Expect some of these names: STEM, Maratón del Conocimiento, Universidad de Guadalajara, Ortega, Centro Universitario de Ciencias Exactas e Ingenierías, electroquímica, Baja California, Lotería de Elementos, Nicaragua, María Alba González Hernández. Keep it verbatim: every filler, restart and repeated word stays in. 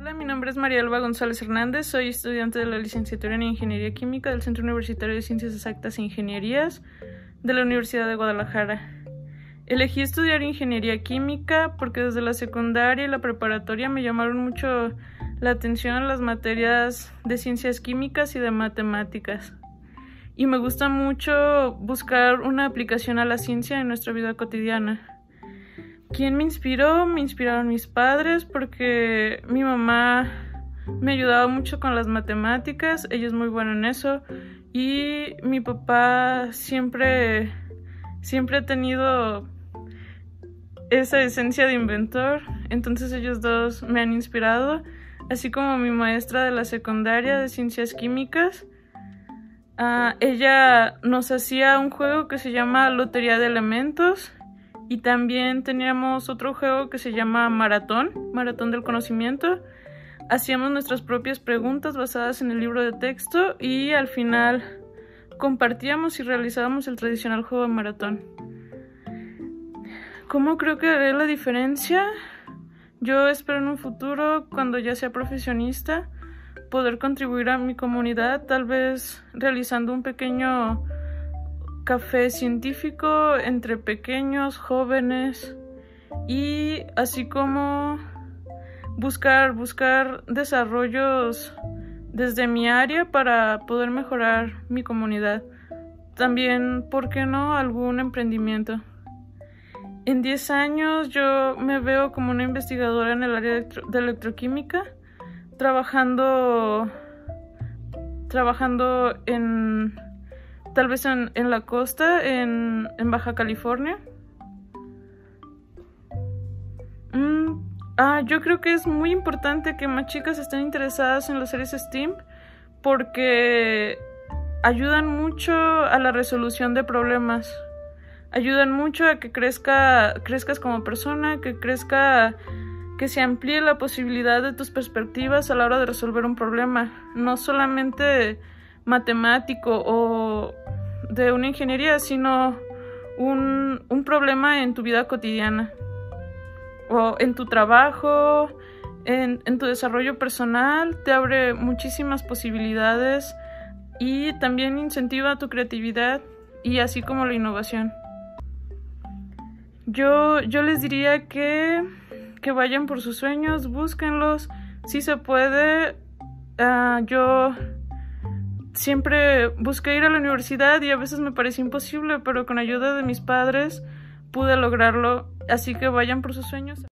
Hola, mi nombre es María Alba González Hernández, soy estudiante de la licenciatura en Ingeniería Química del Centro Universitario de Ciencias Exactas e Ingenierías de la Universidad de Guadalajara. Elegí estudiar Ingeniería Química porque desde la secundaria y la preparatoria me llamaron mucho la atención las materias de ciencias químicas y de matemáticas. Y me gusta mucho buscar una aplicación a la ciencia en nuestra vida cotidiana. ¿Quién me inspiró? Me inspiraron mis padres porque mi mamá me ayudaba mucho con las matemáticas, ella es muy buena en eso, y mi papá siempre, siempre ha tenido esa esencia de inventor, entonces ellos dos me han inspirado, así como mi maestra de la secundaria de ciencias químicas. Uh, ella nos hacía un juego que se llama Lotería de Elementos y también teníamos otro juego que se llama Maratón, Maratón del Conocimiento. Hacíamos nuestras propias preguntas basadas en el libro de texto y al final compartíamos y realizábamos el tradicional juego de Maratón. ¿Cómo creo que haré la diferencia? Yo espero en un futuro, cuando ya sea profesionista, poder contribuir a mi comunidad, tal vez realizando un pequeño café científico entre pequeños, jóvenes, y así como buscar, buscar desarrollos desde mi área para poder mejorar mi comunidad. También, ¿por qué no?, algún emprendimiento. En diez años yo me veo como una investigadora en el área de, electro de electroquímica, trabajando, trabajando en, tal vez en, en la costa, en, en Baja California. Mm, ah, yo creo que es muy importante que más chicas estén interesadas en las áreas STEM porque ayudan mucho a la resolución de problemas. Ayudan mucho a que crezca, crezcas como persona, que crezca, que se amplíe la posibilidad de tus perspectivas a la hora de resolver un problema, no solamente matemático o de una ingeniería, sino un, un problema en tu vida cotidiana, o en tu trabajo, en, en tu desarrollo personal, te abre muchísimas posibilidades y también incentiva tu creatividad y así como la innovación. Yo, yo les diría que, que vayan por sus sueños, búsquenlos, si se puede. Uh, yo siempre busqué ir a la universidad y a veces me parecía imposible, pero con ayuda de mis padres pude lograrlo, así que vayan por sus sueños.